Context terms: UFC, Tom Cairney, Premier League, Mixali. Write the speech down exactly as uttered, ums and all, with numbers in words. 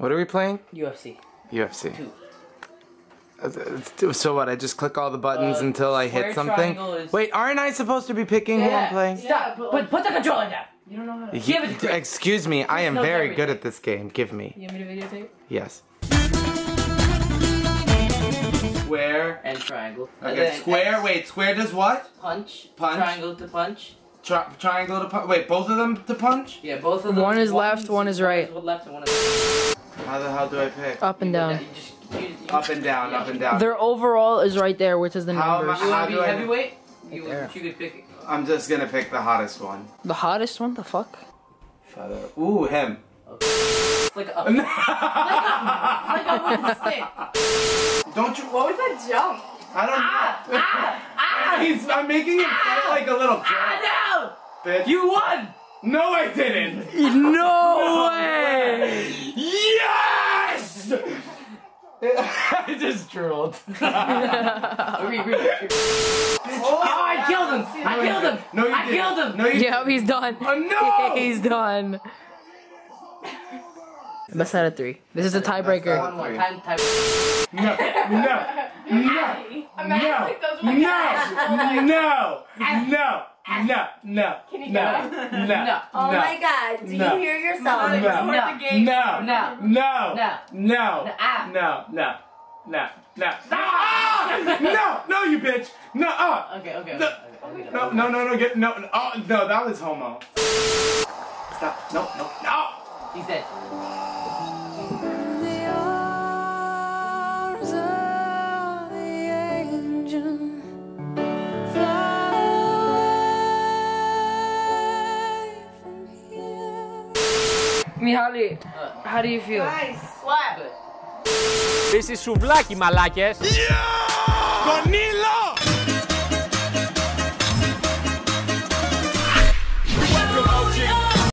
What are we playing? U F C. U F C. Two. So what? I just click all the buttons uh, until I hit something. Is... Wait, aren't I supposed to be picking yeah. who I'm playing? Stop! Yeah, put, put the controller down. You don't know how to. You, Give it to excuse me. I am very everything. good at this game. Give me. You want me to videotape? Yes. Square and triangle. Okay. And square. X. Wait. Square does what? Punch. Punch. Triangle to punch. Tri triangle to punch. Wait, both of them to punch? Yeah, both of them. One is left, one is right. One left and one is right. How the hell do I pick? Up and down. Up and down, up and down. Their overall is right there, which is the how numbers. Am I, how do I heavyweight? You, you could pick it. I'm just gonna pick the hottest one. The hottest one? The fuck? Father. Ooh, him. Okay. It's like up. Like up with a stick. Don't you. What was that jump? I don't ah, know. Ah, ah, He's, I'm making him ah, feel like a little girl. Ah, no! Bitch. You won! No, I didn't! No, no way. way! Yes! I just drooled. Oh, I killed him! I killed him! No, you I didn't. killed him! No, you yeah, he's done. Oh, no! He's done. Best out of three. This is a tiebreaker. One more time. Tie no, no, no, no, no, no, no, no, no. Can you no, no, no. Oh my God! Do no. you hear yourself? No, no, no, no, no, no, no, no, no, no. No, no, you bitch. No. Uh. Okay, okay. No, okay, okay. no, no, no, no. Get no. Oh no, that was homo. Stop. No, no, no. He's dead. Mixali, uh, how do you feel? Nice. What? This is souvlaki, malakes. Yeah!